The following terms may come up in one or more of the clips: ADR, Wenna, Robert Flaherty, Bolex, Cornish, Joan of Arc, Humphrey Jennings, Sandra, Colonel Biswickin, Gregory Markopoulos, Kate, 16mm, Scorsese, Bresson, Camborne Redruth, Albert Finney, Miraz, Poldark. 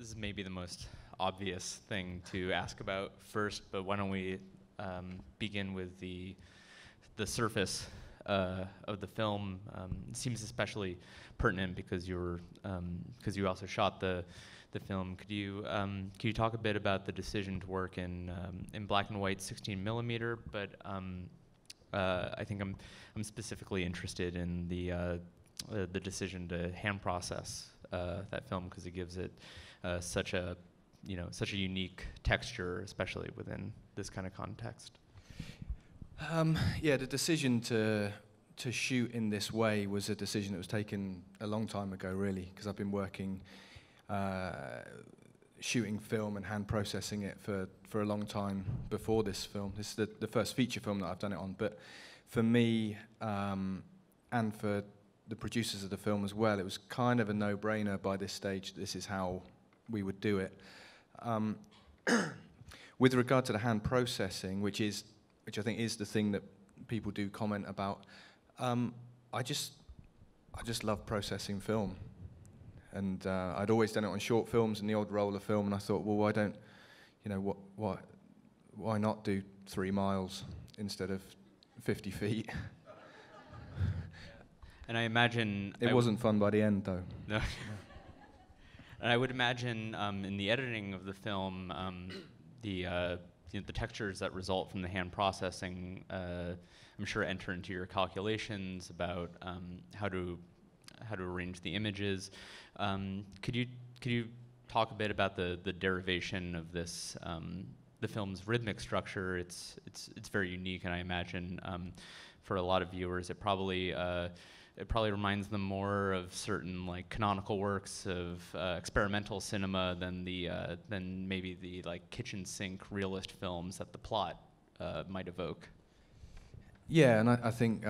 this is maybe the most obvious thing to ask about first, but why don't we begin with the surface of the film. It seems especially pertinent because you also shot the film. Could you talk a bit about the decision to work in black and white 16 millimeter? But I think I'm specifically interested in the decision to hand process that film because it gives it such a unique texture, especially within this kind of context. Yeah, the decision to shoot in this way was a decision that was taken a long time ago, really, because I've been working shooting film and hand processing it for a long time before this film. This is the first feature film that I've done it on, but for me and for the producers of the film as well, it was kind of a no-brainer by this stage. This is how we would do it. With regard to the hand processing, which I think is the thing that people do comment about, I just love processing film, and I'd always done it on short films and the odd roller film, and I thought, well, why not do 3 miles instead of 50 feet? And I imagine... It wasn't fun by the end, though. No. And I would imagine in the editing of the film, the textures that result from the hand processing, I'm sure, enter into your calculations about how to arrange the images. Could you talk a bit about the derivation of this, the film's rhythmic structure? It's very unique, and I imagine for a lot of viewers, it probably reminds them more of certain like canonical works of experimental cinema than maybe the like kitchen sink realist films that the plot might evoke. Yeah, and I think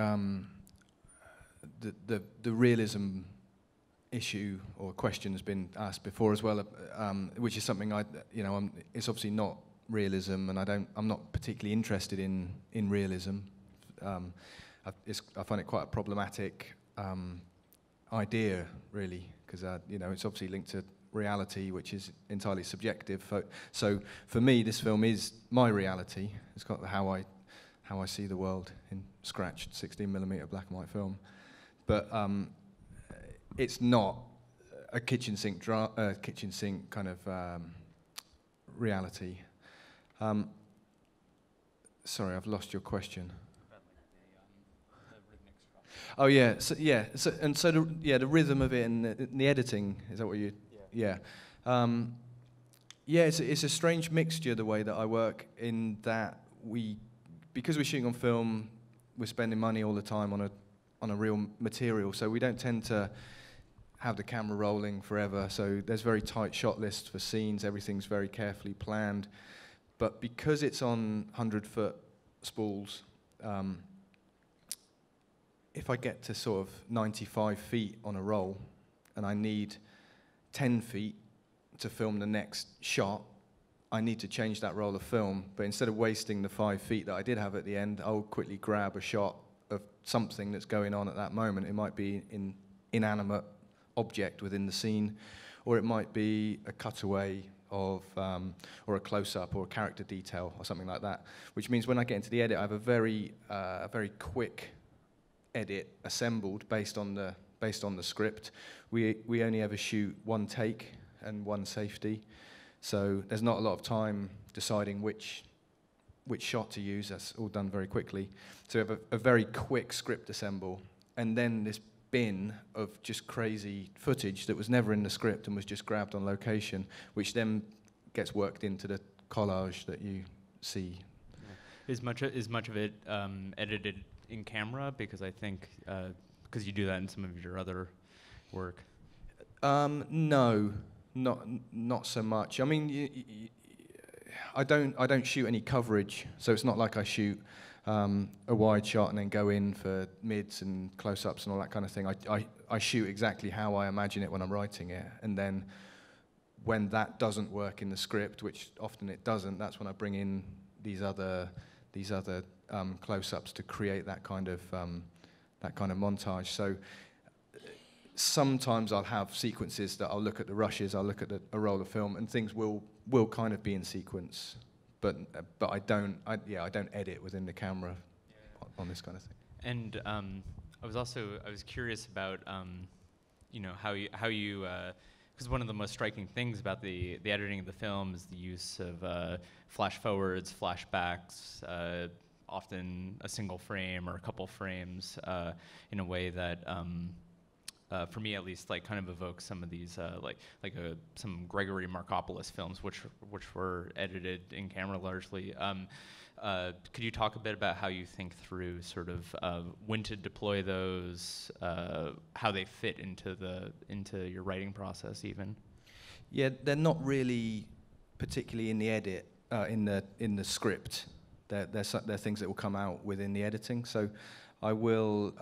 the realism issue or question has been asked before as well, which is something it's obviously not realism, and I'm not particularly interested in realism. I find it quite a problematic idea, really, because it's obviously linked to reality, which is entirely subjective. So for me, this film is my reality. It's got how I see the world in scratched 16 millimeter black and white film, but it's not a kitchen sink kind of reality. Sorry, I've lost your question. Oh yeah, so the rhythm of it and the editing, is that what you? Yeah. Yeah, it's a strange mixture the way that I work, in that because we're shooting on film, we're spending money all the time on a real material, so we don't tend to have the camera rolling forever. So there's very tight shot lists for scenes. Everything's very carefully planned, but because it's on 100-foot spools. If I get to sort of 95 feet on a roll and I need 10 feet to film the next shot, I need to change that roll of film. But instead of wasting the 5 feet that I did have at the end, I'll quickly grab a shot of something that's going on at that moment. It might be an inanimate object within the scene, or it might be a cutaway of, or a close-up or a character detail or something like that, which means when I get into the edit, I have a very quick edit assembled based on the script. We only ever shoot one take and one safety, so there's not a lot of time deciding which shot to use. That's all done very quickly. So we have a very quick script assemble, and then this bin of just crazy footage that was never in the script and was just grabbed on location, which then gets worked into the collage that you see. Yeah. Is much of it edited in camera? Because I think, because you do that in some of your other work. No, not so much. I mean, I don't shoot any coverage, so it's not like I shoot a wide shot and then go in for mids and close-ups and all that kind of thing. I shoot exactly how I imagine it when I'm writing it, and then when that doesn't work in the script, which often it doesn't, that's when I bring in these other close-ups to create that kind of montage. So sometimes I'll have sequences that I'll look at the rushes, I'll look at a roll of film, and things will kind of be in sequence. But I don't edit within the camera on this kind of thing. And I was curious about how you because one of the most striking things about the editing of the film is the use of flash forwards, flashbacks, often a single frame or a couple frames in a way that for me at least like kind of evokes some of these some Gregory Markopoulos films which were edited in camera largely. Could you talk a bit about how you think through sort of when to deploy those, how they fit into your writing process even? Yeah, they're not really particularly in the edit, in the script. They're things that will come out within the editing. So I will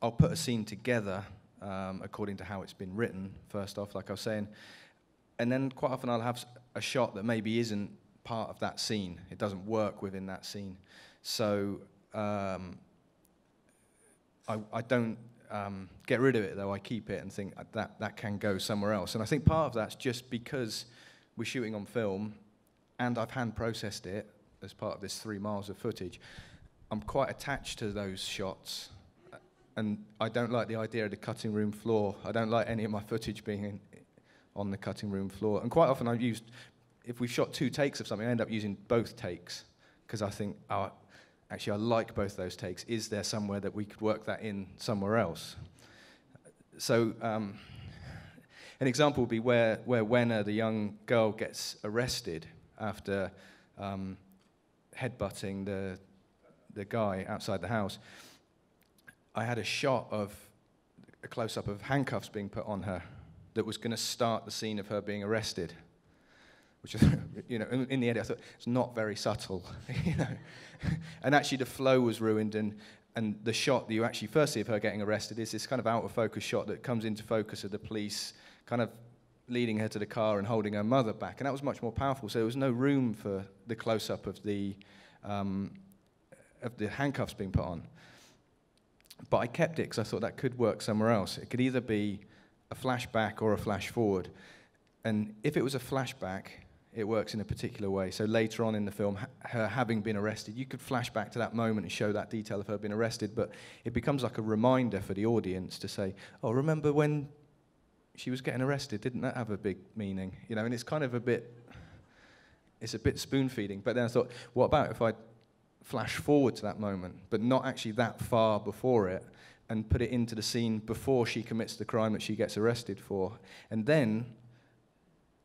I'll put a scene together according to how it's been written first off, like I was saying, and then quite often I'll have a shot that maybe isn't part of that scene. It doesn't work within that scene. So I don't get rid of it, though. I keep it and think that can go somewhere else. And I think part of that's just because we're shooting on film and I've hand processed it as part of this 3 miles of footage. I'm quite attached to those shots. And I don't like the idea of the cutting room floor. I don't like any of my footage being on the cutting room floor. And quite often I've used... If we've shot 2 takes of something, I end up using both takes because I think, oh, actually, I like both those takes. Is there somewhere that we could work that in somewhere else? So an example would be where Wenna, the young girl, gets arrested after headbutting the guy outside the house. I had a shot of a close-up of handcuffs being put on her that was going to start the scene of her being arrested. Which is, you know, in the edit, I thought, it's not very subtle, you know. And actually the flow was ruined, and the shot that you actually first see of her getting arrested is this kind of out-of-focus shot that comes into focus of the police, kind of leading her to the car and holding her mother back, and that was much more powerful, so there was no room for the close-up of the handcuffs being put on. But I kept it because I thought that could work somewhere else. It could either be a flashback or a flash-forward, and if it was a flashback, it works in a particular way. So later on in the film, her having been arrested, you could flash back to that moment and show that detail of her being arrested, but it becomes like a reminder for the audience to say, oh, remember when she was getting arrested? Didn't that have a big meaning? You know, and it's kind of a bit, it's a bit spoon-feeding. But then I thought, what about if I flash forward to that moment, but not actually that far before it, and put it into the scene before she commits the crime that she gets arrested for? And then,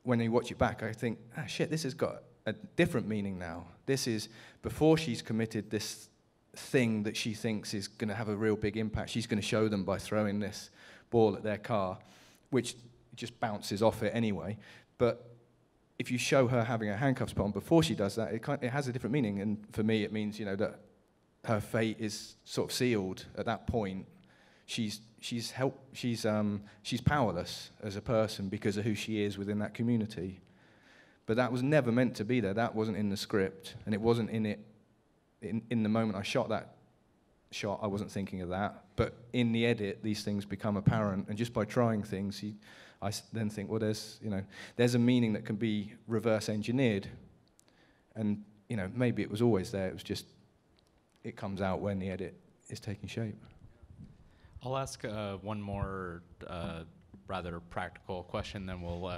when you watch it back, I think, ah, shit, this has got a different meaning now. This is before she's committed this thing that she thinks is going to have a real big impact. She's going to show them by throwing this ball at their car, which just bounces off it anyway. But if you show her having her handcuffs put on before she does that, it has a different meaning. And for me, it means, you know, that her fate is sort of sealed at that point. She's powerless as a person because of who she is within that community. But that was never meant to be there. That wasn't in the script, and it wasn't in it. In the moment I shot that shot, I wasn't thinking of that. But in the edit, these things become apparent, and just by trying things, I then think, well, there's a meaning that can be reverse engineered, and you know, maybe it was always there. It was just it comes out when the edit is taking shape. I'll ask one more rather practical question, then we'll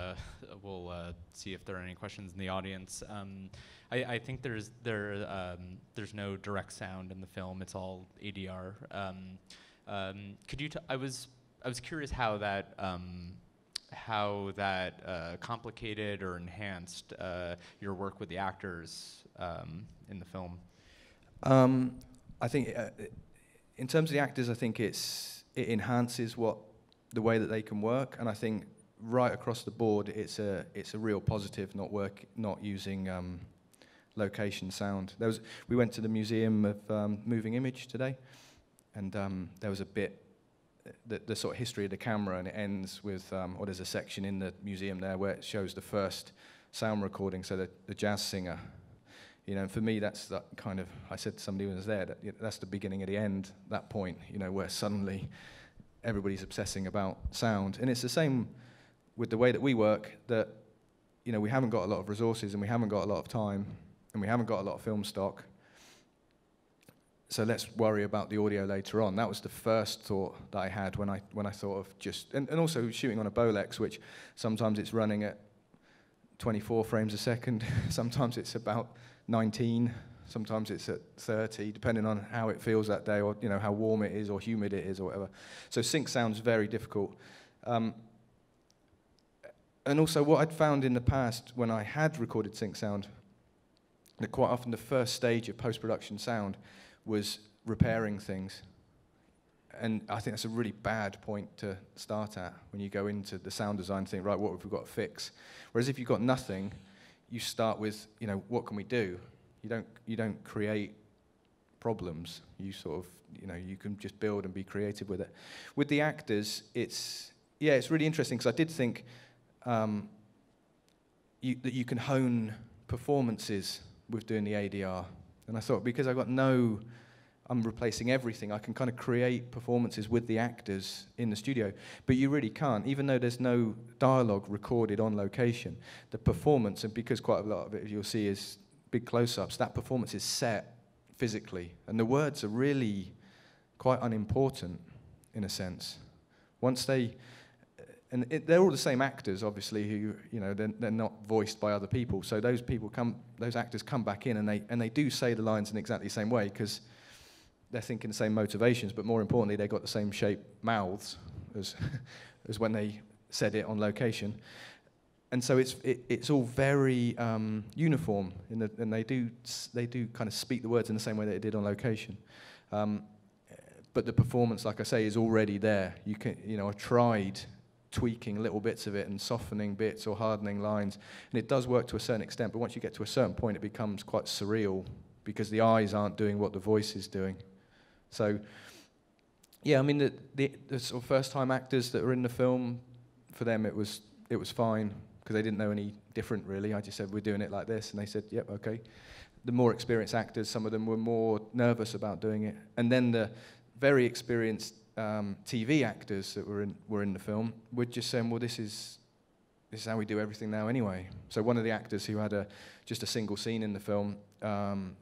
see if there are any questions in the audience. I think there's no direct sound in the film; it's all ADR. I was curious how that complicated or enhanced your work with the actors in the film. I think in terms of the actors, I think it enhances the way that they can work, and I think right across the board, it's a real positive not using location sound. We went to the Museum of Moving Image today, and there was a bit the sort of history of the camera, and it ends with or there's a section in the museum there where it shows the first sound recording, so the jazz singer. You know, for me, that's that kind of, I said to somebody who was there, that's the beginning of the end, that point, you know, where suddenly everybody's obsessing about sound. And it's the same with the way that we work, that we haven't got a lot of resources and we haven't got a lot of time and we haven't got a lot of film stock. So let's worry about the audio later on. That was the first thought that I had when I thought of just... And also shooting on a Bolex, which sometimes it's running at 24 frames a second, sometimes it's about 19, sometimes it's at 30, depending on how it feels that day or how warm it is or humid it is or whatever. So sync sound's very difficult. And also what I'd found in the past when I had recorded sync sound, that quite often the first stage of post-production sound was repairing things. And I think that's a really bad point to start at when you go into the sound design thing, right, what have we got to fix? Whereas if you've got nothing, you start with, what can we do? You don't create problems. You sort of, you can just build and be creative with it. With the actors, it's really interesting because I did think that you can hone performances with doing the ADR. And I thought, because I've got no... I'm replacing everything. I can kind of create performances with the actors in the studio, but you really can't, even though there's no dialogue recorded on location. The performance, and because quite a lot of it you'll see is big close-ups, that performance is set physically, and the words are really quite unimportant in a sense. Once they, and they're all the same actors, obviously, who they're not voiced by other people. So those people come, those actors come back in, and they do say the lines in exactly the same way because they're thinking the same motivations, but more importantly, they've got the same shaped mouths as, as when they said it on location. And so it's all very uniform, and they do kind of speak the words in the same way that they did on location. But the performance, like I say, is already there. You can, I tried tweaking little bits of it and softening bits or hardening lines, and it does work to a certain extent, but once you get to a certain point, it becomes quite surreal because the eyes aren't doing what the voice is doing. So, yeah, I mean, the sort of first-time actors that were in the film, for them it was fine because they didn't know any different, really. I just said, we're doing it like this, and they said, yep, okay. The more experienced actors, some of them were more nervous about doing it. And then the very experienced TV actors that were in the film were just saying, well, this is how we do everything now anyway. So one of the actors who had just a single scene in the film,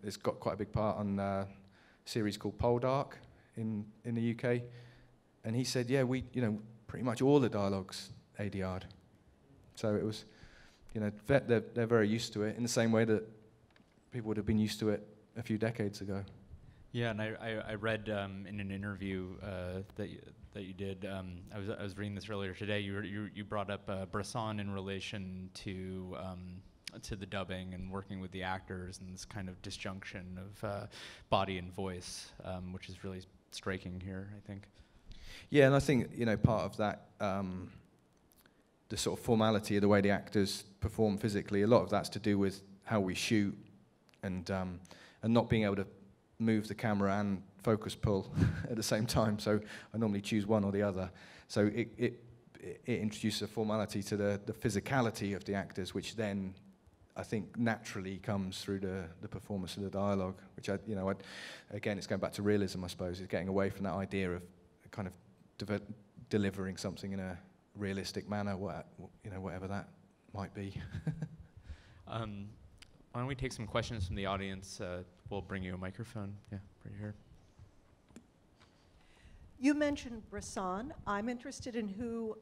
it's got quite a big part on... series called Poldark in the UK, and he said, yeah, we pretty much all the dialogues ADR'd. So it was, they're very used to it in the same way that people would have been used to it a few decades ago. Yeah, and I read in an interview that you did, I was reading this earlier today, you brought up Bresson in relation to the dubbing and working with the actors and this kind of disjunction of body and voice, which is really striking here, I think. Yeah, and I think, part of that, the sort of formality of the way the actors perform physically, a lot of that's to do with how we shoot and not being able to move the camera and focus pull at the same time. So I normally choose one or the other. So it introduces a formality to the physicality of the actors, which then I think naturally comes through the performance of the dialogue, which again, it's going back to realism, I suppose. It's getting away from that idea of kind of delivering something in a realistic manner, whatever that might be. Why don't we take some questions from the audience? We'll bring you a microphone. Yeah, right here. You mentioned Bresson. I'm interested in who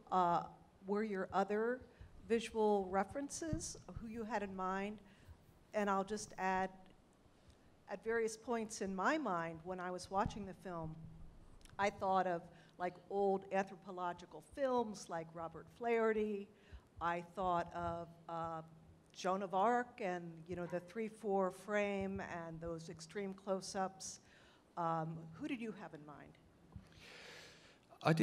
were your other visual references, who you had in mind, and I'll just add, at various points in my mind when I was watching the film, I thought of like old anthropological films like Robert Flaherty. I thought of Joan of Arc and the 3-4 frame and those extreme close-ups. Who did you have in mind? I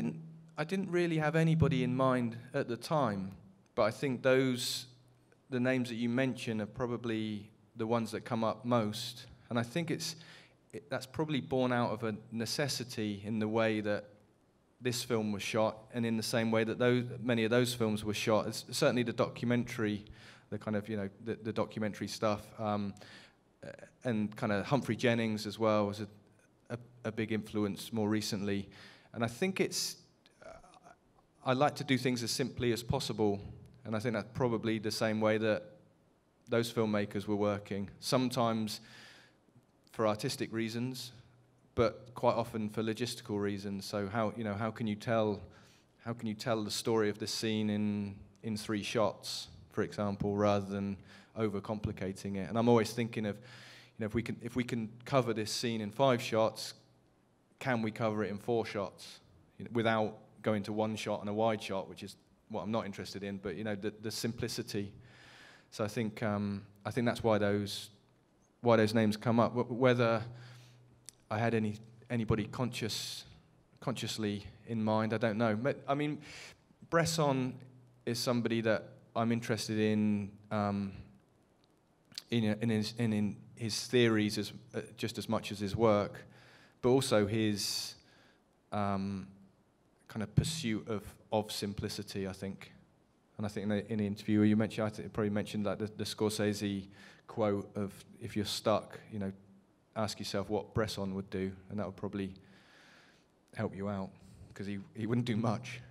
didn't really have anybody in mind at the time. But I think the names that you mention are probably the ones that come up most. And I think that's probably born out of a necessity in the way that this film was shot, and in the same way that many of those films were shot. It's certainly the documentary, the kind of, the documentary stuff, and kind of Humphrey Jennings as well was a big influence more recently. And I think it's I like to do things as simply as possible, and I think that's probably the same way that those filmmakers were working. Sometimes for artistic reasons, but quite often for logistical reasons. So how can you tell the story of this scene in 3 shots, for example, rather than overcomplicating it? And I'm always thinking of, you know, if we can cover this scene in 5 shots, can we cover it in 4 shots, you know, without going to 1 shot and a wide shot, which is what I'm not interested in. But you know, the simplicity. So I think that's why those names come up. Whether I had anybody consciously in mind, I don't know. But I mean, Bresson is somebody that I'm interested in his theories just as much as his work, but also his kind of pursuit of simplicity, I think. And I think in the interview you mentioned, I think you probably mentioned like the Scorsese quote of, if you're stuck, you know, ask yourself what Bresson would do, and that would probably help you out, because he wouldn't do much.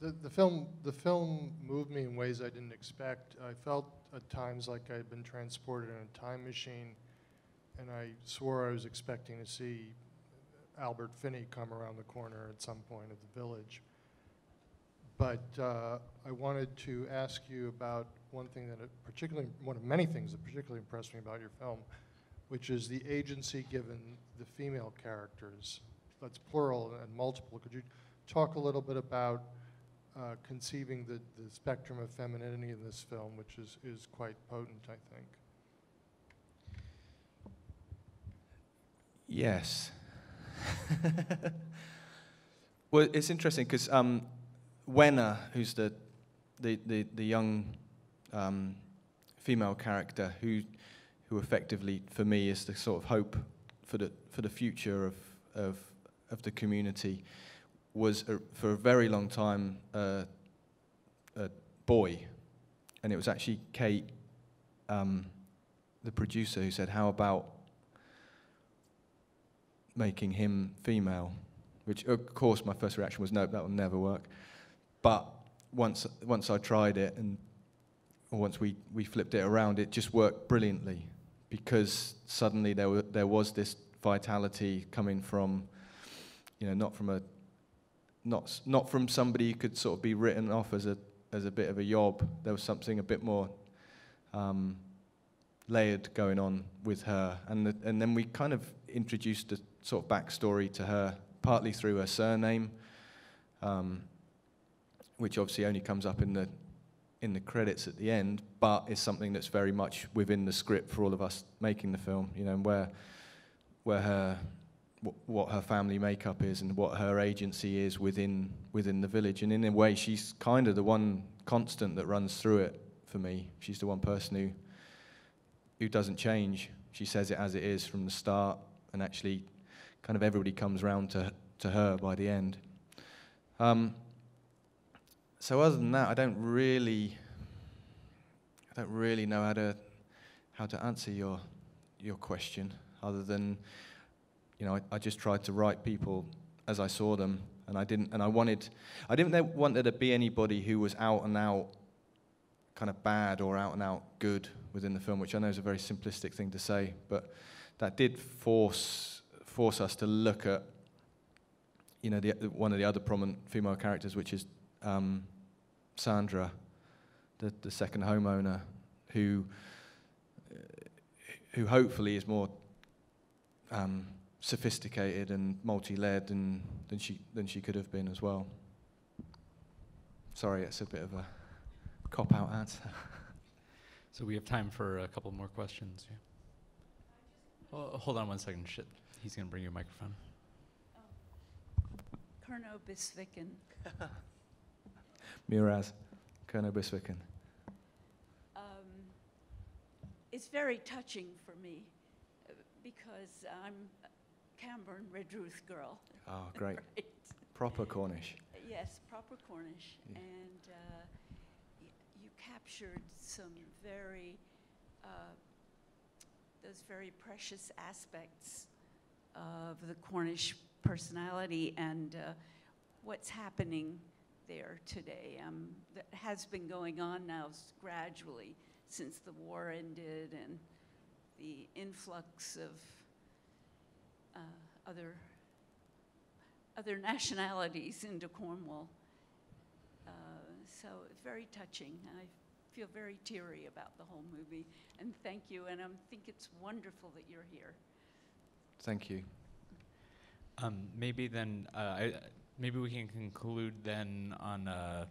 The film moved me in ways I didn't expect. I felt at times like I had been transported in a time machine, and I swore I was expecting to see Albert Finney come around the corner at some point of The Village. But I wanted to ask you about one of many things that particularly impressed me about your film, which is the agency given the female characters. That's plural and multiple. Could you talk a little bit about conceiving the spectrum of femininity in this film, which is quite potent, I think? Yes. Well, it's interesting because Wenna, who's the young female character, who effectively for me is the sort of hope for the future of the community, was for a very long time a boy, and it was actually Kate, the producer, who said, "How about making him female?" Which, of course, my first reaction was, "Nope, that will never work." But once I tried it, once we flipped it around, it just worked brilliantly, because suddenly there was this vitality coming from, you know, not from somebody who could sort of be written off as a bit of a yob. There was something a bit more layered going on with her, and then we kind of introduced a sort of backstory to her, partly through her surname, which obviously only comes up in the credits at the end, but is something that's very much within the script for all of us making the film. You know, what her family makeup is and what her agency is within the village. And in a way, she's kind of the one constant that runs through it for me. She's the one person who doesn't change. She says it as it is from the start, and actually kind of everybody comes round to her by the end. So other than that, I don't really know how to answer your question, other than, you know, I just tried to write people as I saw them, and I didn't want there to be anybody who was out and out kind of bad or out and out good within the film, which I know is a very simplistic thing to say, but that did force us to look at, you know, one of the other prominent female characters, which is Sandra, the second homeowner, who hopefully is more sophisticated and multi-layered and than she could have been as well. Sorry, it's a bit of a cop-out answer. So we have time for a couple more questions. Yeah. Well, hold on one second. Shit, he's going to bring you a microphone. Colonel Biswickin. Miraz, Colonel Biswickin. It's very touching for me, because I'm Camborne Redruth girl. Oh, great. Right. Proper Cornish. Yes, proper Cornish. Yeah. And you captured some very, those very precious aspects of the Cornish personality and what's happening there today. That has been going on now gradually since the war ended and the influx of other nationalities into Cornwall. So it's very touching. I feel very teary about the whole movie. And thank you, and I think it's wonderful that you're here. Thank you. Maybe then, maybe we can conclude then on a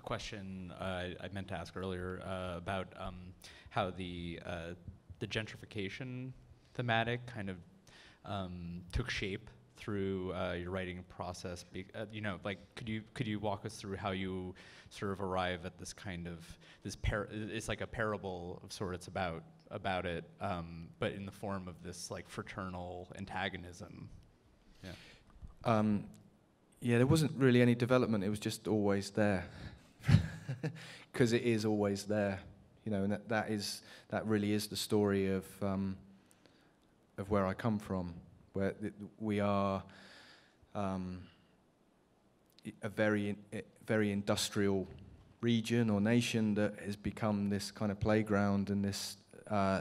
question I meant to ask earlier about how the gentrification thematic kind of took shape through your writing process. You know, like, could you walk us through how you sort of arrive at this kind of it's like a parable of sorts about it, but in the form of this like fraternal antagonism. Yeah. Yeah, there wasn't really any development. It was just always there, because it is always there. You know, and that really is the story of where I come from. Where we are a very industrial region or nation that has become this kind of playground and this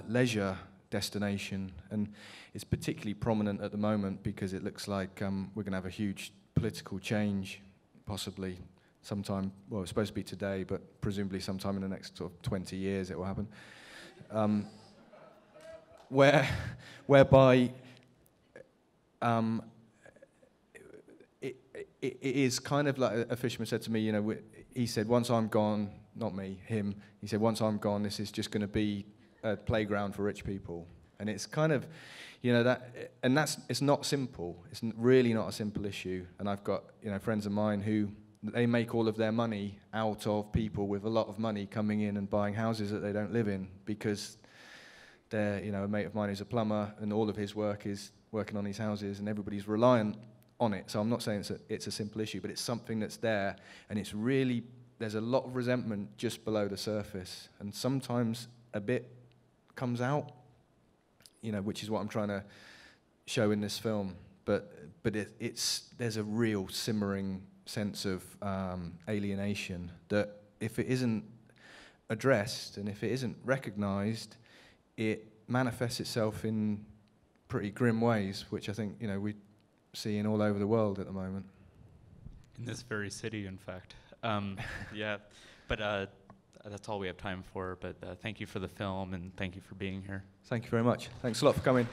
leisure destination, and it's particularly prominent at the moment because it looks like we're going to have a huge political change, possibly sometime. Well, it's supposed to be today, but presumably sometime in the next sort of 20 years it will happen, whereby. It is kind of like a fisherman said to me, you know, he said, once I'm gone, not me, him, he said, once I'm gone, this is just going to be a playground for rich people. And it's kind of, you know, that, and that's, it's not simple. It's really not a simple issue. And I've got, you know, friends of mine who, they make all of their money out of people with a lot of money coming in and buying houses that they don't live in, because they're, you know, a mate of mine who's a plumber and all of his work is working on these houses, and everybody's reliant on it. So I'm not saying it's a simple issue, but it's something that's there, and it's really, there's a lot of resentment just below the surface, and sometimes a bit comes out, you know, which is what I'm trying to show in this film. But there's a real simmering sense of alienation that if it isn't addressed and if it isn't recognized, it manifests itself in pretty grim ways, which I think, you know, we're seeing all over the world at the moment. In this very city, in fact. Yeah, but that's all we have time for, but thank you for the film, and thank you for being here. Thank you very much. Thanks a lot for coming.